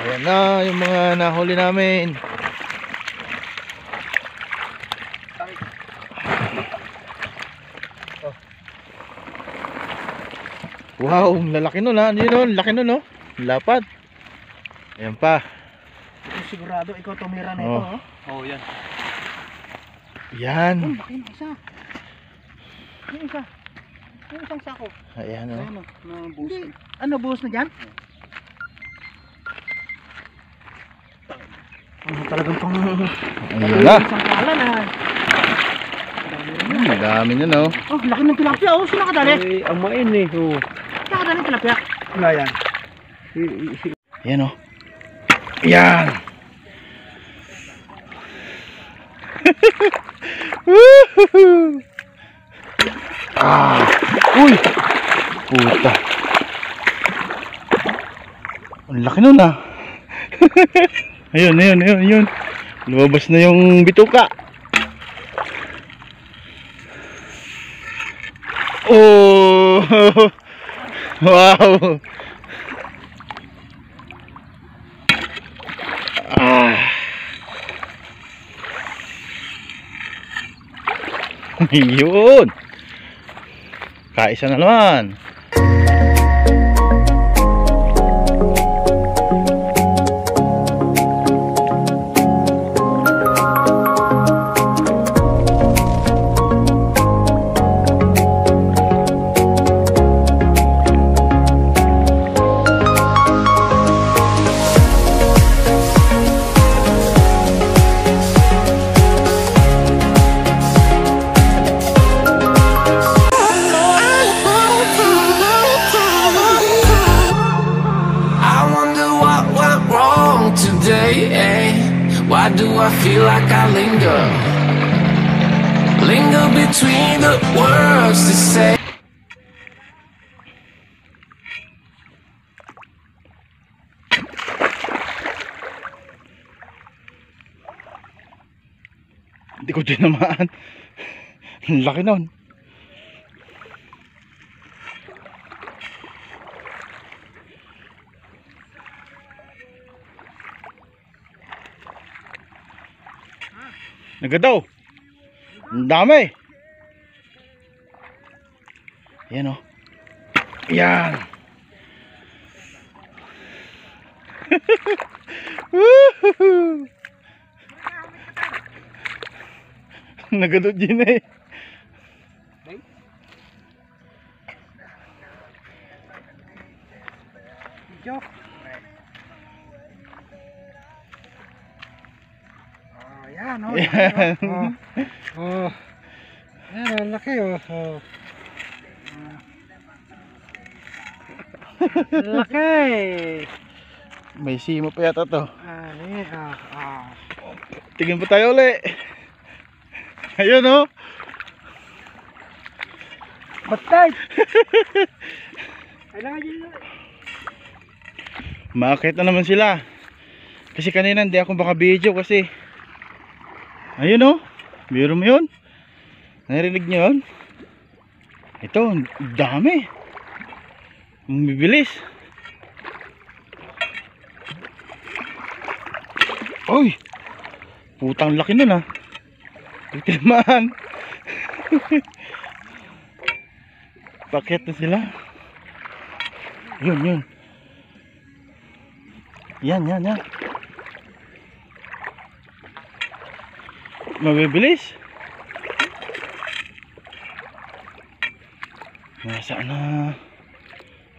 Ayan na yung mga nahuli namin. Wow, lalaki nun ha. Ano yun? Laki nun no? Lapad. Ayan pa. Sigurado ikaw tumira na ito. Oo, yan. Yan. Ang laki ng isa. Yung isa. Yung isang sako. Ayan o. Ano, buhos na dyan? Ano talagang pang... Ayan na. Isang pala na. Madami nyo no. Oh, laki ng tilapia. Oh, sila kadali. Ang main eh. Sila kadali ng tilapia. Wala yan. Ayan o. Ayan. Ah, uy. Puta. Ang laki nun ah. Ayun, ayun, ayun, ayun. Lumabas na yung bituka. Oh. Wow. Ayun. Kaisa na naman. Feel like I linger between the words to say. Hindi ko din naman. Laki nun. Nagadaw. Ang dami. Ayan o. Ayan. Nagadaw din eh. Ayan, oh, yeah. Oh. Ayan, laki oh. Laki. May simo pa yata to. Tingin pa tayo ulit. Ayun oh. Batay. Makita naman sila. Kasi kanina hindi ako maka-video kasi. Ayun o, biro mo yun. Narinig nyo yun. Ito, dami. Mabibilis. Uy, putang laki nun ha. Pagkinaman. Paket na sila. Yun, yun. Yan, yan, yan. Mabibilis. Nasaan na?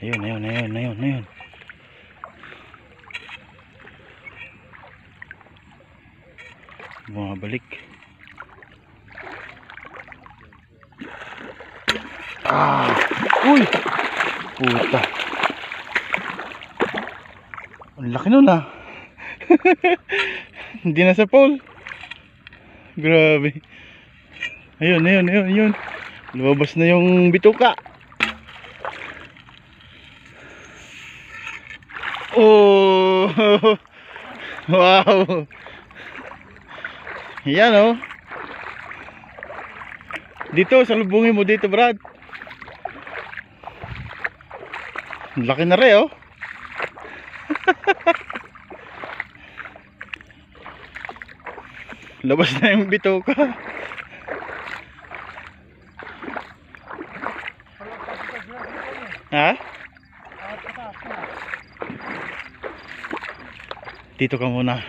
Ayun, ayun, ayun, ayun, ayun. Bumabalik. Ah! Uy! Puta. Ang laki nun ah. Hindi na sa pole. Grabe. Ayun, ayun, ayun, ayun. Lumabas na yung bituka. Oh. Wow. Ayan oh. Dito, salubungin mo dito, Brad. Laki na rin oh. Labas na yung bituka. Ha? Dito ka muna.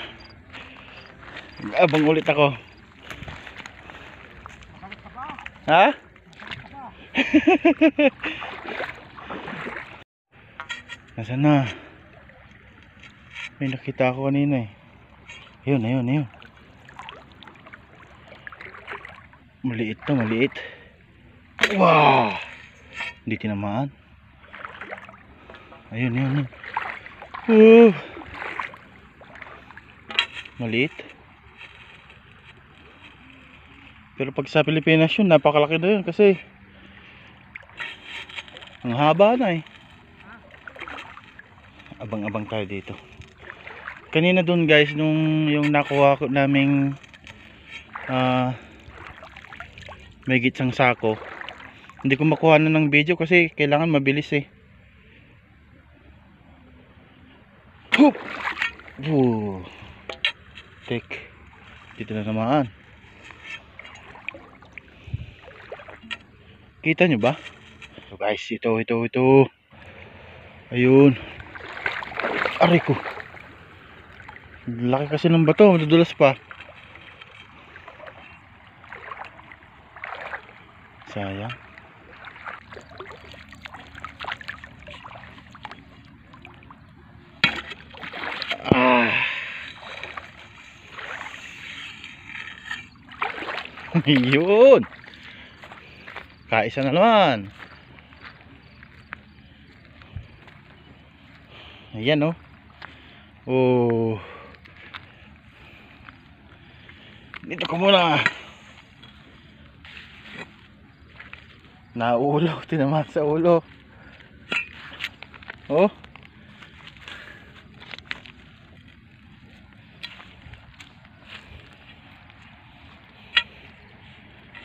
Abang ulit ako. Ha? Nasaan na? May nakita ako kanina eh. Ayun, ayun, ayun. Maliit to, maliit. Wow! Hindi tinamaan. Ayun, ayun, ayun. Woo! Maliit. Pero pag sa Pilipinas yun, napakalaki na yun kasi ang haba na eh. Abang-abang tayo dito. Kanina dun guys, nung yung nakuha ko naming may gitsang sako, hindi ko makuha na ng video kasi kailangan mabilis eh. Hup! Woo! Tek. Dito na naman. Kita nyo ba? So guys, ito. Ayun. Aray ko. Laki kasi ng bato. Madudulas pa. Sayang. Yun. Kaisa na naman. Ayan oh. Oh. Dito ko muna. Naulo. Tinamaan sa ulo. Oh.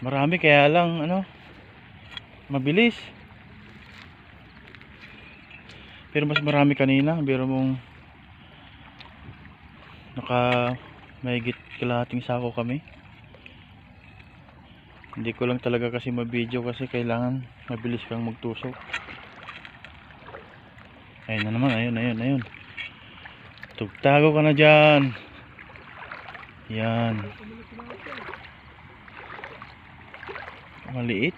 Marami kaya lang ano, mabilis. Pero mas marami kanina, biro mong naka mahigit kalahating sako kami. Hindi ko lang talaga kasi ma-video kasi kailangan mabilis kang magtusok. Ayun na naman, ayun. Tugtago ka na dyan. Yan. Maliit.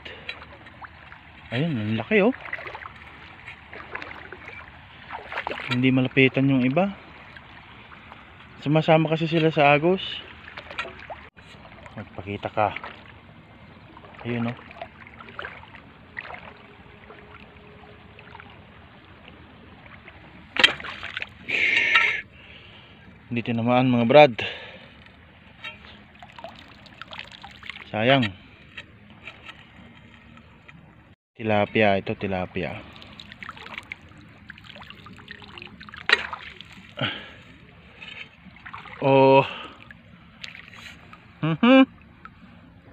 Ayun, ang laki oh. Hindi malapitan yung iba. Sumasama kasi sila sa agos. Magpakita ka. Ayun oh. Hindi tinamaan mga brad. Sayang. Tilapia, ito tilapia. Oh.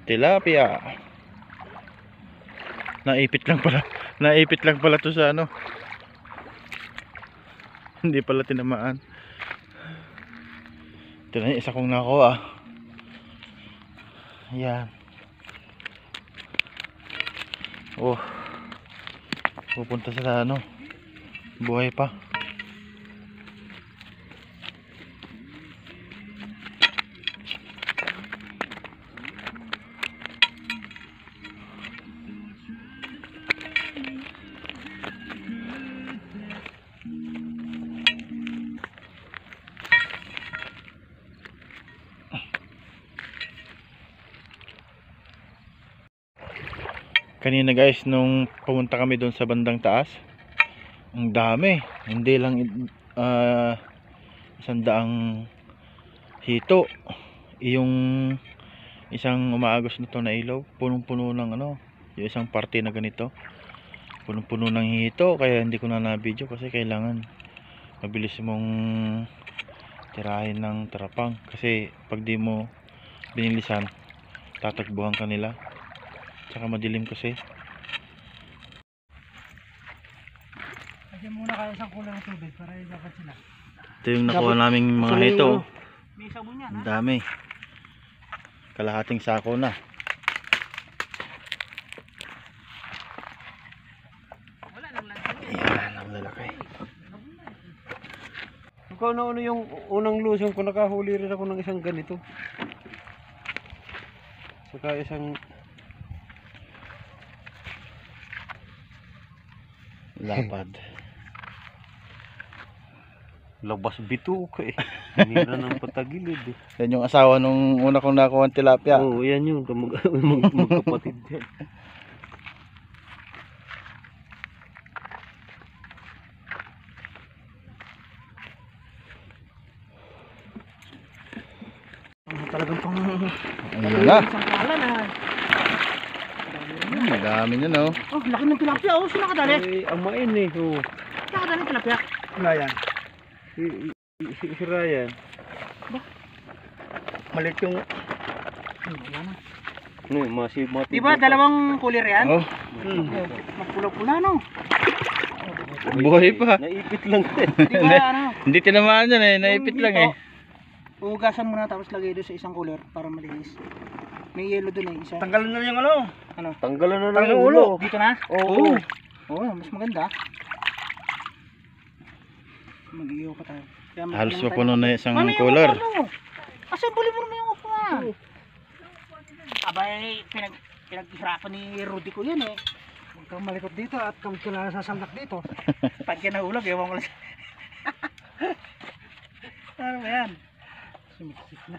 Tilapia. Naipit lang pala to sa ano. Hindi pala tinamaan. Ito na yung isa kong nakuha. Ayan. Oh. Pupunta sila ano, buhay pa. Kanina guys, nung pumunta kami doon sa bandang taas, ang dami, hindi lang 100 hito. Yung isang umaagos nito na ilaw, punong-puno ng ano, yung isang parte na ganito, punong-puno ng hito, kaya hindi ko na na-video kasi kailangan mabilis mong tirahin ng tarapang kasi pag di mo binilisan, tatagbuhan ka nila. Saka madilim kasi. Kasi muna kayo isang kulang ng tubig para dapat sila. Ito yung nakuha naming mga hito. May sabon yan ha? Dami. Kalahating sako na. Ayan, ang lalaki. Kauna-una yung unang lusong ko, nakahuli rin ako ng isang ganito. Saka isang lapad. Labas bitu ko eh. Hinira ng patagilid eh. Yan yung asawa nung una kong nakuha ng tilapia. Oo, yan yun. Magkapatid yan. Talagang pang... Ayun na. Madami na no. Oh, laki ng tilapia. Oh, sino nakadali? Ay, amain eh. Oh. Sino nakadali ng tilapia? Wala yan. Si Ryan. Ba? Malit yung... Ano yun, mga diba, dalawang kulir yan? Oo. Magpula-pula no? Buhay pa. Naipit lang. Diba, ano? Hindi tinamaan yan eh, naipit lang eh. Uugasan muna tapos lagay doon sa isang kulir para malinis. May yelo doon eh, isa. Tanggalan na yung ano? Ano? Tanggalan na yung ulo. Dito na? Oo. Oo, mas maganda. Mag-iihaw pa tayo. Halos pa puno na isang color. Asan buli mo naman yung upuan? Abay, pinag-ihirapan ni Rudy ko yan eh. Huwag kang malikot dito at kawit ka na nasasamlak dito. Pag yan na ulag, ewan ko lang. Ano ba yan? Sumisip na.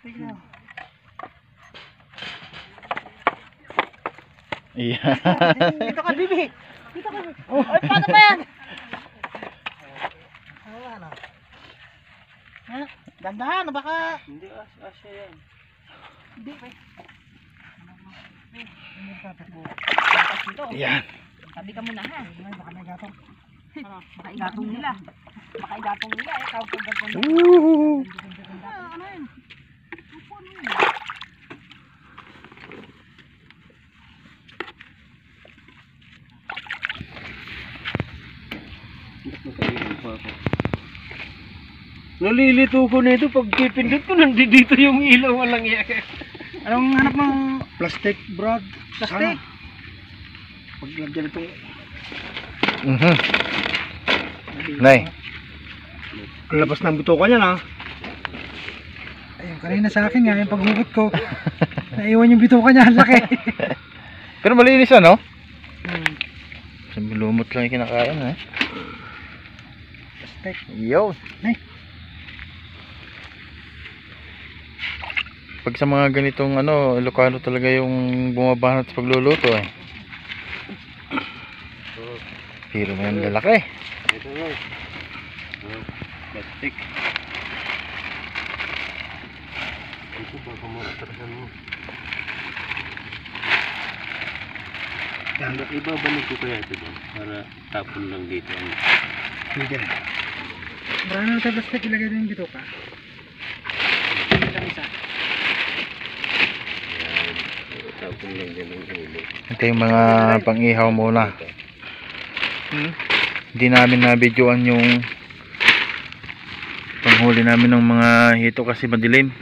Tignan. Iyan. Dito ka, Bibi. Dito ka, Bibi. Ay, paano ba yan? Dandahan, baka hindi asya yan. Hindi ba? Yan. Sabi ka muna ha. Baka may gatong. Baka igatong nila. Baka igatong nila. Ano yun? Nalilito ko na ito, pag pipindot ko, nandito yung ilaw, walang iya. Anong hanap ng plastic, brad? Plastic? Pag lagyan itong... Nay. Ang labas ng buto ko niyan, ha? Ayun, kanina sa akin nga, yung paghugot ko, naiwan yung buto ko niya, laki. Pero malinis, ano? Kasi lumot lang yung kinakain, eh. Plastic. Yo. Nay. Pag sa mga ganitong ano, Ilocano talaga yung bumabanat sa pagluluto eh. Pero may ang lalaki. Ito na. Plastic. Ito ba pamulatasan mo? Ibabalik ko kaya ito doon para tapon lang dito. Hindi na. Brano sa plastic ilagay din dito ka. Ito yung mga pang-ihaw muna. Hindi namin na-videoan yung panghuli namin ng mga hito kasi madilim.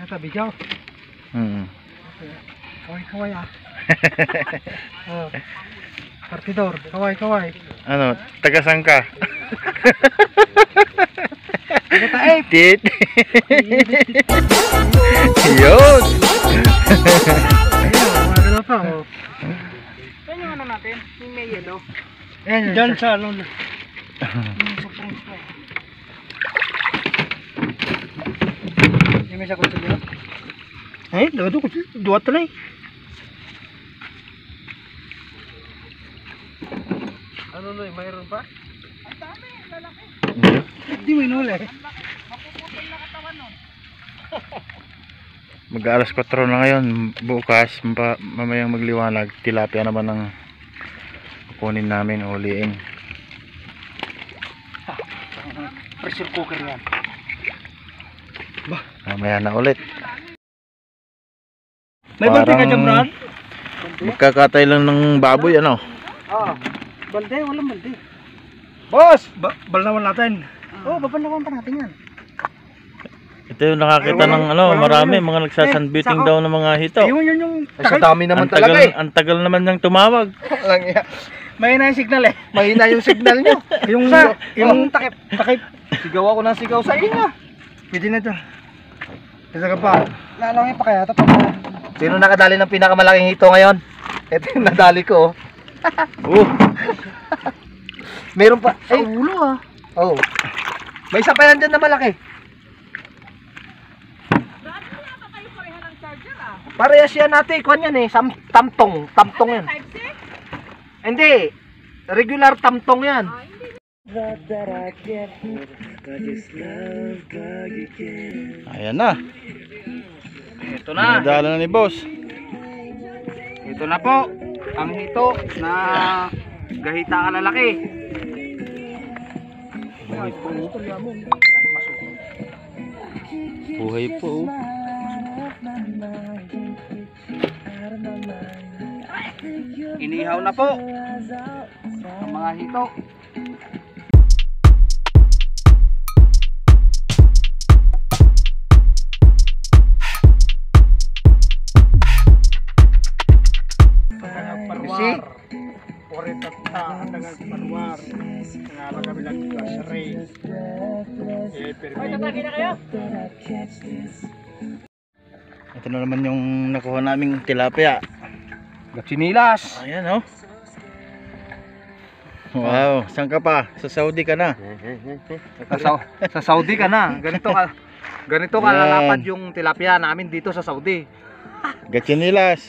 Nakabigyaw? Kaway-kaway ah. Oh, partidor, kaway-kaway. Ano, tagasang ka? Tit. Yun. Ano na pa? Yan yung ano natin, yung may yellow. Diyan sa alon. Yung may sakot sa dito? Eh, duwat na eh. Ano no, mayroon pa? Ang dami, lalaki. Hindi mo inuli. Mapuputol na katawan nun. Mag-aalas 4 na ngayon. Bukas, mamayang magliwanag. Tilapia naman ang kukunin namin, uliin. Pressure cooker yan. Mamaya na ulit. May parang ka dyan, Brad? Magkakatay lang ng baboy, ano? Oo. Balde, walang balde. Boss! Balnawan natin. Oo, babalnawan pa natin yan. Ito yung nakakita ng ano, marami mga nagsasunbathing daw ng mga hito. Ayun yun yung tagal. Ay, sa dami naman talaga eh. Ang tagal naman niyang tumawag. Mahina yung signal eh. Mahina yung signal niyo. Yung takip. Takip. Sigaw ako ng sigaw sa inyo. Pwede na ito. Isa ka pa. Lalangin pa kaya ito. Sino nakadali ng pinakamalaking hito ngayon? Ito yung nadali ko oh. Meron pa. Sa ulo ah. Oo. May isa pa yan dyan na malaki. Parehas yan natin, kuhan yan eh, tamtong, tamtong yan. Hindi, regular tamtong yan. Ayan na. Ito na. Pinadala na ni boss. Ito na po, ang hito na gahita ka lalaki. Buhay po. Buhay po. Inihaw na po ang mga hito. Parwar oret at tahandagan parwar ngala kami lang sa rey eh permit ito na naman yung nakuha naming tilapia gatsinilas. Ayan oh. Wow, saan ka pa? Sa Saudi ka na. Sa Saudi ka na. Ganito ka lalapad yung tilapia namin dito sa Saudi. Gatsinilas.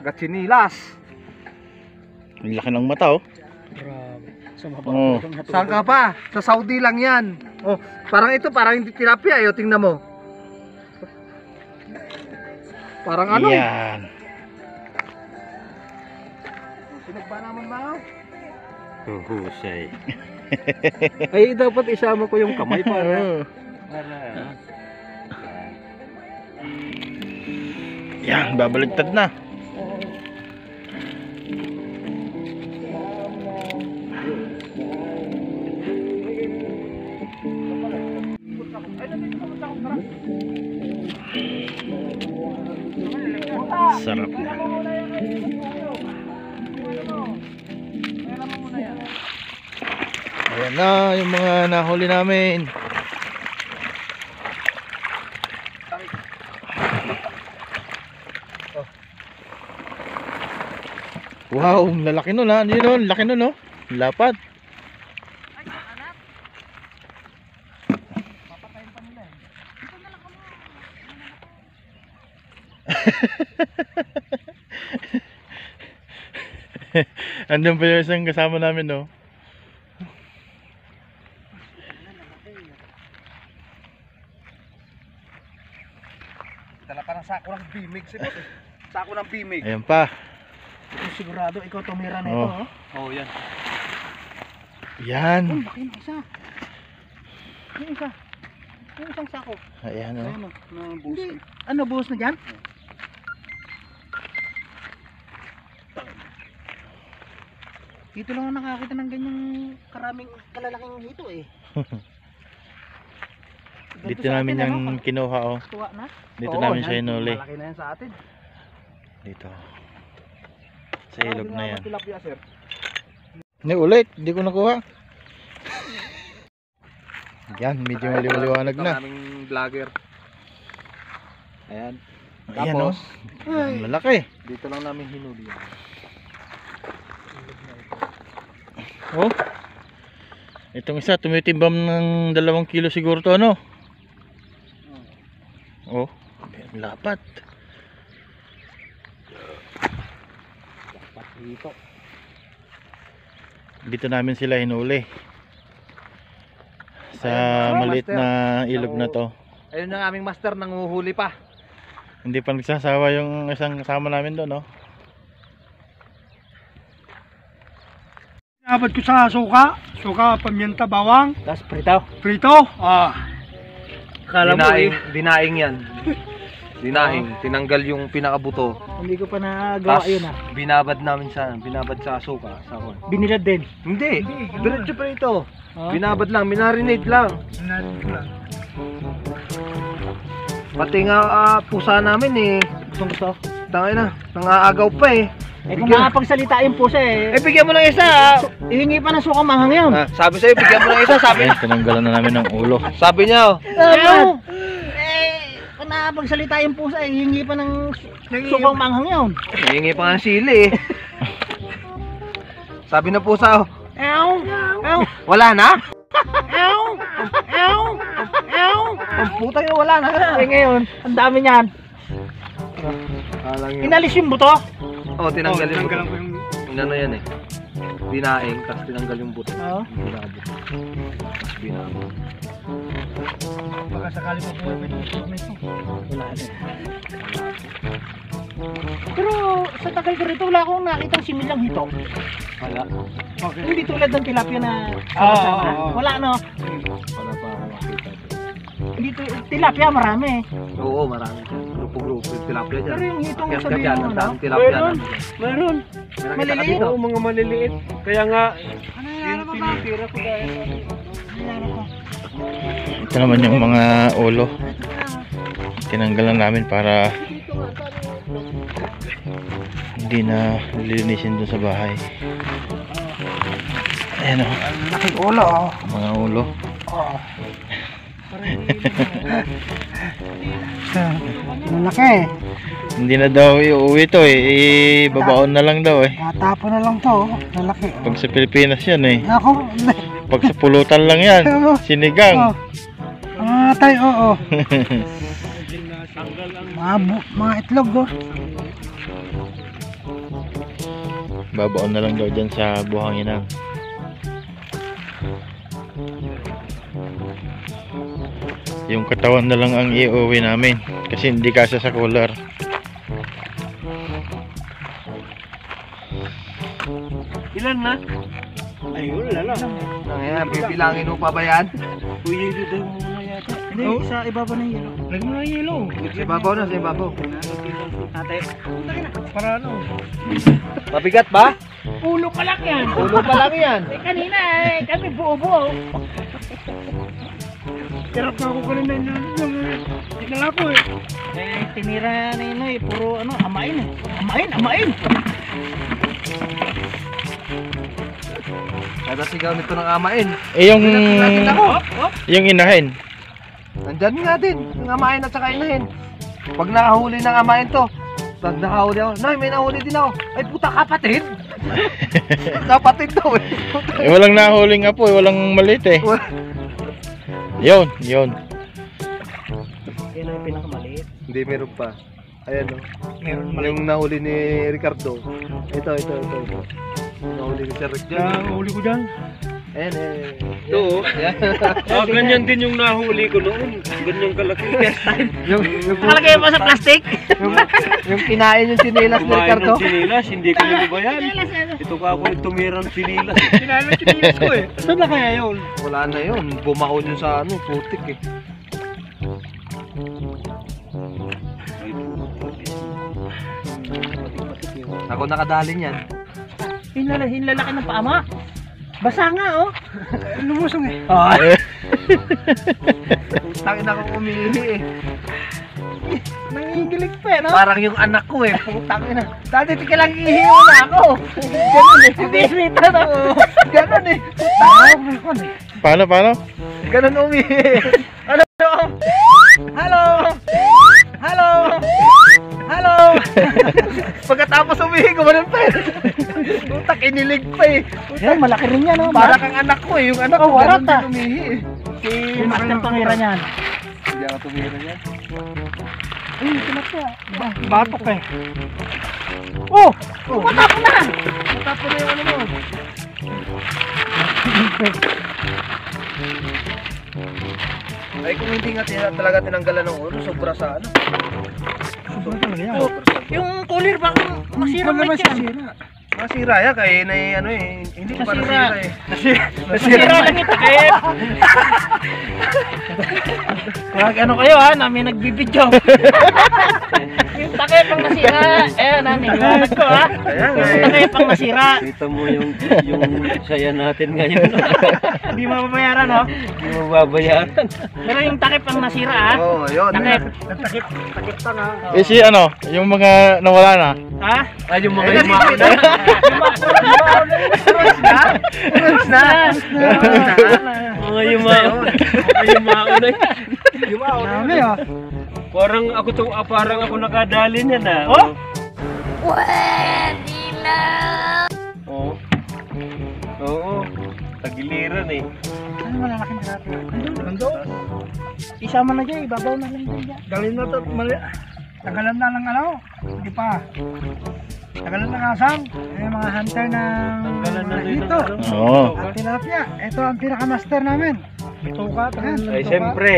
Gatsinilas. Ang laki ng mata oh. Oh. Saan ka pa? Sa Saudi lang yan. Oh, parang ito, parang hindi tilapia eh. Tingnan mo. Parang ano? Yan. Sinagpa naman ba? Husay. Ay, dapat isama ko yung kamay para. Yan, babaligtad na. Sarap na. Ayan na yung mga nahuli namin. Wow, lalaki nun ha. Ano yun? Laki nun no? Lapad. Andun pa yung isang kasama namin no. Dala pa ng sako ng bimig si boss. Sako ng bimig. Ayan pa. Sigurado ikaw tumira na ito oh. Oh yan. Yan. Ang laki ng isa. Yung isa. Yung isang sako. Ayan oh. Ayan oh. Buhos. Ano buhos na dyan? Dito lang nakakita ng ganyang karaming kalalaking hito eh. Dito namin atin, yung kinuha oh. Na? Dito oo, namin siya inuli. Malaki na yan sa atin. Dito. Sa ilog na yan. Tilapia, sir. Ni ulit, hindi ko nakuha. Yan, medyo maliwaliwanag na. Maraming vlogger. Ayan. Ayan tapos, oh. Ay, malaki. Dito lang namin hinuli yan. Oh. Itong isa tumitimbang ng 2 kilo siguro to ano. Oh, lapat. Lapat dito. Dito namin sila hinuli. Sa maliit na ilog na to. Ayun ang aming master nanguhuli pa. Hindi pa nagsasawa yung isang kasama namin doon, no? Dapat ko sa suka, pamyenta, bawang. Tapos prito. Ah. Kala mo, dinaing yan. Dinahing, tinanggal yung pinakabuto. Hindi ko pa nagawa yun ah. Binabad namin sa, sa suka, sa kon. Binilad din? Hindi, diretso pa ito. Binabad lang, minarinate lang. Pati nga pusa namin eh. Gusto? Tangay na, nangaagaw pa eh. Eh kung makapagsalita yung pusa eh. Eh bigyan mo ng isa ah. Ihingi pa ng suka manghang yun. Sabi sa'yo, bigyan mo ng isa, sabi. Eh, tinanggalan na namin ng ulo. Sabi niya oh. Pagsalita yung pusa, hihingi pa ng sukang manghang yun. Hihingi pa ng sili eh. Sabi na pusa, oh. Ew! Ew! Wala na? Ew! Ew! Ew! Ang puta yun, wala na. Eh ngayon, ang dami niyan. Inalis yung buto? Oo, tinanggal yung buto. Inano yan eh. Binaing, tapos tinanggal yung buto. Oo. Binaing. Baka sakali po po may comment mo. Wala din. Pero sa tagal ko rito, wala akong nakitang similang hito. Wala. Okay. Hindi tulad ng tilapia na sama-sama. Wala no? Wala pa akong makita. Hindi tilapia marami eh. Oo, marami. Grupo-grupo yung tilapia dyan. Pero yung hitong sabihin mo na. Meron. Meron. Maliliit. Oo, mga maliliit. Kaya nga, tinitira ko dahil. Nilaro ko. Ito naman yung mga ulo. Tinanggalan namin para hindi na lilinisin doon sa bahay. Ayan o. Laking ulo o. Mga ulo. Oo. Malaki. Hindi na daw iuwi to eh. Ibabaon na lang daw eh. Natapon na lang to. Malaki. Pag sa Pilipinas yan eh. Ako. Pag sa pulutan lang yan. Sinigang. Matay, oo. Mga itlog, oh. Babaon na lang daw dyan sa buhanginang. Yung katawan na lang ang iuwi namin. Kasi hindi kasya sa cooler. Ilan na? Ayun, lalo. Ayan, pipilangin mo pa ba yan? Uy, yelo daw muna yata. Hindi, sa ibabaw na yelo. Lagi mo na yelo. Sa ibabaw na, sa ibabaw. Ate, para ano? Mabigat ba? Ulo pa lang yan. Ulo pa lang yan. Eh, kanina eh, kami buo-buo. Tirap na ako kanina yun. Tignan ako eh. Eh, tinira na yun eh. Puro ano, amain eh. Amain, amain. Kada sigaw nito ng amain. Eh yung inahin. Nandyan nga din, yung amain at saka inahin. Pag nakahuli ng amain to, pag nakahuli ako, nay may nahuli din ako. Ay puta kapatid. Kapatid to eh. Eh walang nahuli nga po, eh, walang maliit eh. Yun, yun. Yun ang pinakamaliit. Hindi, meron pa. Ayan o. No? Yung nahuli ni Ricardo. Ito, ito, ito. Ito. Nahuli ni Sir Rick dyan. Nahuli ko dyan. Ayan eh. Ito o. Ah, ganyan din yung nahuli ko noon. Ganyan kalaki. Best time. Nakalagay mo sa plastic? Yung kinain yung sinilas ni Ricardo? Kumain ng sinilas. Hindi ko nalubayan. Ito ka ako nagtumirang sinilas. Kinain ng sinilas ko eh. Saan na kaya yun? Wala na yun. Bumaon yun sa ano, putik eh. Ako nakadali niyan. Hinlalaki ng paama. Basa nga oh. Lumusong eh. Ay. Tangin ako umihi eh. Nangigilig pa eh no? Parang yung anak ko eh. Putang ina. Dati tika lang ihi na ako. Ganun eh. Sinisita na. Ganun eh. Paano, paano? Ganun umihi eh. Ano? Hello! Hello! Hello! Pagkatapos umihi, gumanon pa eh. Utak, inilig pa eh. Yan, malaki rin yan oh. Para kang anak ko eh. Yung anak ko, ganon din umihi eh. Yung mas ng pangira niyan. Hindi ako tumira niyan. Ay, tinapya. Batok eh. Oh! Matapon na! Matapon na yung ano mo. Ay kung hindi nga talaga tinanggalan ng ulo, sobra sa ano. Sobra talaga yan. Yung cooler baka masira mo yan. Masira ya kayak ini anu ini bukan masira. Masira lang ito kayo. Wag ano kayo ha, namin nagbibidyo. Yung takay pang masira. Eh namin naglalak ko ha. Takay pang masira. Kita mo yung saya natin ngayon. Hindi mababayaran oh. Hindi mababayaran. Pero yung takay pang masira ha. Oh, yun. Takip takiptan ha. Eh si ano, yung mga nawala na. Ha? Ah, yung mga ito. Parang aku tuh parang aku nakadalin yan ah. Oh. Oh. Oo. Tagiliran eh. Ano malalaking darating? Nandun. Isama na dyan, ibabaw na lang dyan. Dalhin na to. Tagalan na lang ano. Hindi pa. Tagalan ng asam, eh, mga hunter ng dito. Oo. Ang tilapia, ito ang pinaka-master namin. Tuka, tahan. Ay, siyempre.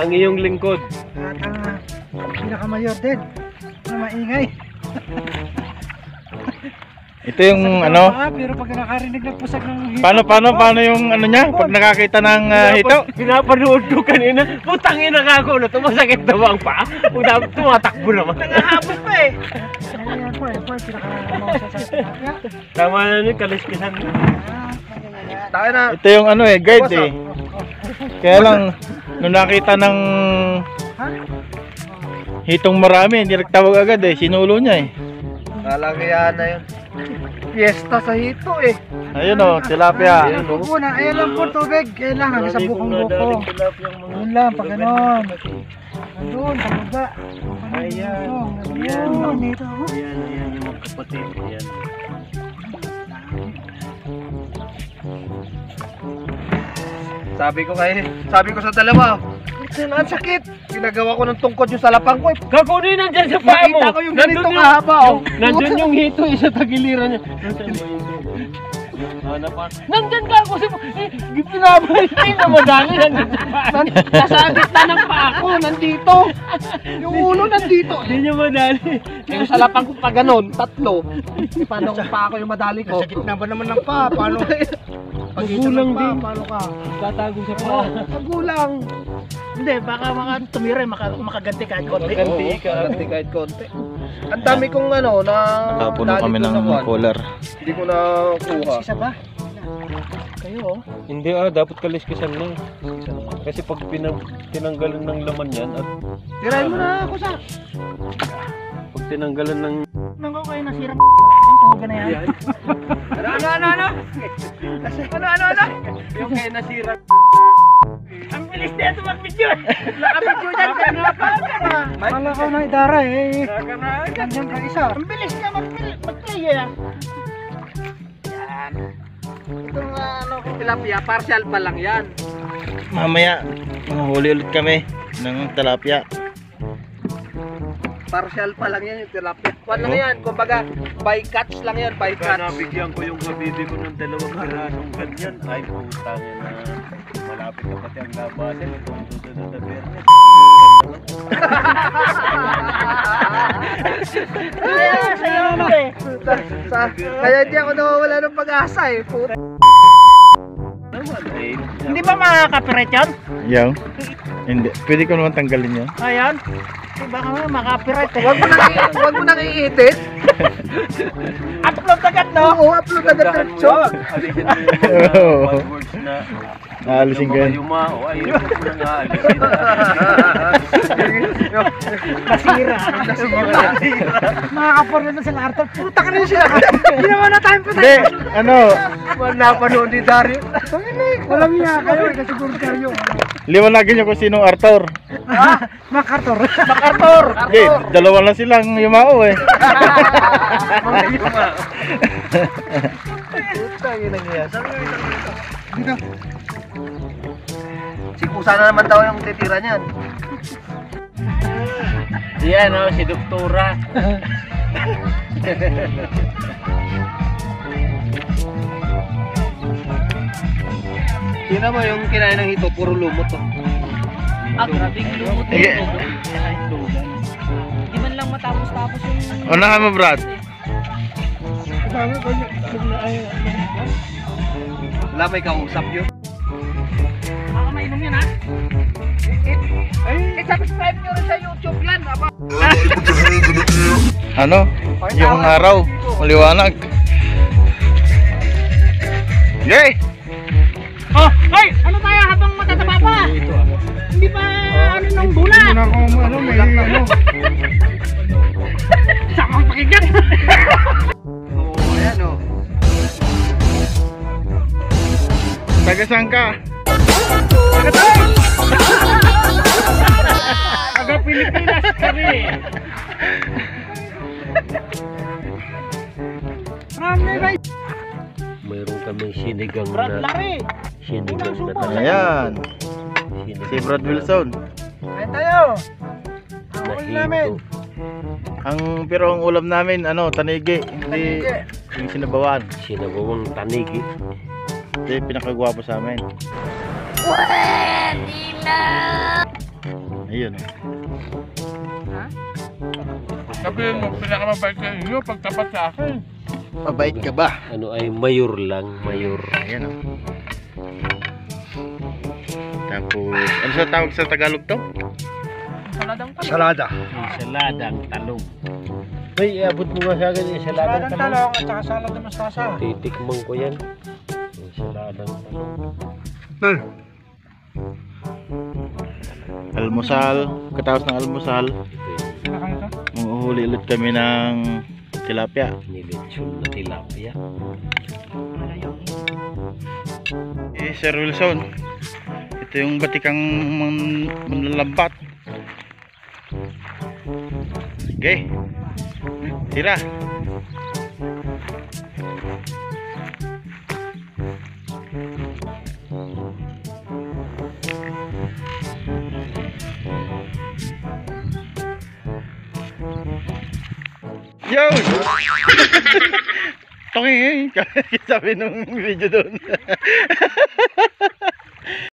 Ang iyong lingkod. At ang pinaka-mayor din. Na maingay. Ito yung ano? Pero pag nakarinig ng pusag ng hito. Paano yung ano niya? Pag nakakita ng hito? Pinapanood ko kanina. Putang ina ako na ito. Masakit daw ang paa. Tumatakbo naman. Nangahabot pa eh. Ayan po, ayan po. Tama na nun, kaliskisan. Ito yung ano eh, guide eh. Kaya lang, nung nakita ng hitong marami, hindi nagtawag agad eh. Sinulo niya eh. Kalagayaan na yun. Fiesta sa hito eh. Ayun o, tilapia. Ayun o. Ayun lang po tubig. Ayun lang, hanggang sa bukong-buko. Ayun lang, pag ganon. Ayun, pagbaga. Ayan. Ayan, ayan yung magkapatid. Ayan. Sabi ko sa dalawa, ang sakit. Ginagawa ko ng tungkod yung salapang ko. Gagawin nandyan sa paa mo. Nakita ko yung ganitong haba. Nandyan yung hito eh sa tagiliran niya. Nandyan ka ako. Pinabay na madali. Nasa agitna ng paa ko. Nandito. Yung ulo nandito. Hindi niya madali. Yung salapang ko pa ganon. Tatlo. Paano kung paa ko yung madali ko? Sakit na ba naman ng paa? Paano? Pagulang din. Paano ka? Tatagong sa paa. Pagulang. Hindi, baka mga tumira, makaganti kahit konti. Makaganti kahit konti. Ang dami kong ano, na... Tapo na kami ng collar. Hindi ko nakuha. Isa ba? Kayo oh. Hindi ah, dapat kaliskisan lang. Kasi pag tinanggalan ng laman yan at... Tirahin mo na ako sa... Pag tinanggalan ng... Nanggaw kayo nasira ang tuhogan na yan. Ano? Ano? Yung kayo nasira... Ang bilis na ito mag-video! Nakabidyo dyan! Malakaw na idara eh! Nandiyan ka isa! Ang bilis na mag-play yan! Yan! Itong tilapia, partial pa lang yan! Mamaya, mahuli ulit kami ng tilapia. Partial pa lang yan yung tilapia. Kuwan lang yan, kumbaga by catch lang yan, by catch. Nabigyan ko yung habibi ko ng dalawang karasong ganyan. Ay, putang yan na. Malapit na pati ang labasin. Itong susunod na bernes. Sayo mo eh. Kaya di ako nawawala ng pag-asa eh. Hindi ba makaka-copyright yan? Yan. Hindi. Pwede ko naman tanggalin yan. Ayan. Baka makaka-copyright eh. Huwag mo nang iitin. Upload agad no? Oo, upload agad ng chok. Alisin mo yung mga words na... Alisin ko yan. Yung mga yuma, o ayun po po nang alisin. Nasira. Nasira. Makakapor naman sila Arthur. Puta ka na yung sila. Ginawa na time po tayo. Ano? Napanoon ni Dario. Walang iya kayo. Kasiguro kayo. Liwanagin niyo kung sino Arthur. Ha? MacArthur. MacArthur. Eh, dalawa lang silang yumao eh. Mga yumao. Puta yun ang iya. Saan nga yun? Dito. Si Pusa na naman daw yung titira niyan. Yan o, si Doktora. Sino mo yung kinain ng ito? Puro lumot o. Ah, grabe yung lumot. Hindi man lang matapos-tapos yung... O na ka mo, Brad? Kenapa ikaw usap yun? Baka mainom yun ha? Subscribe nyo rin sa YouTube yan. Ano? Yung araw, maliwanag. Yay! Oh, hey! Ano tayo habang matataba pa? Hindi pa ano ng bulan? Ano, may ano? Samang pakigat! Oo, ayan o. Taga saan ka? Taga tayo! Taga Pilipinas kami! Ramay ba? Mayroon kaming sinigang na... Sinigang na talaga. Ayan! Si Brad Wilson. Ayan tayo! Ang ulam namin! Pero ang ulam namin, ano, tanigi. Hindi sinabawan. Sinabawang tanigi. Ito yung pinakagwapo sa amin. Wee! Dina! Ayun. Ha? Sabihin mo, pinakamabait ka inyo pagtapat sa akin. Mabait ka ba? Ano ay mayor lang, mayor. Ayan o. Tapos, ano sa tawag sa Tagalog to? Saladang talong. Salada. Saladang talong. May abot mo nga sa akin yung saladang talong at saka saladang mustasa. Titikmang ko yan. Yung saladang talong. Almusal. Katapos ng almusal. Manguhuli ulit kami ng tilapia. Nilitsyon na tilapia. Eh, Sir Wilson. Ito yung batikang manlalambat. Oke, tira. Yo, tongeng, kita bingung video dulu.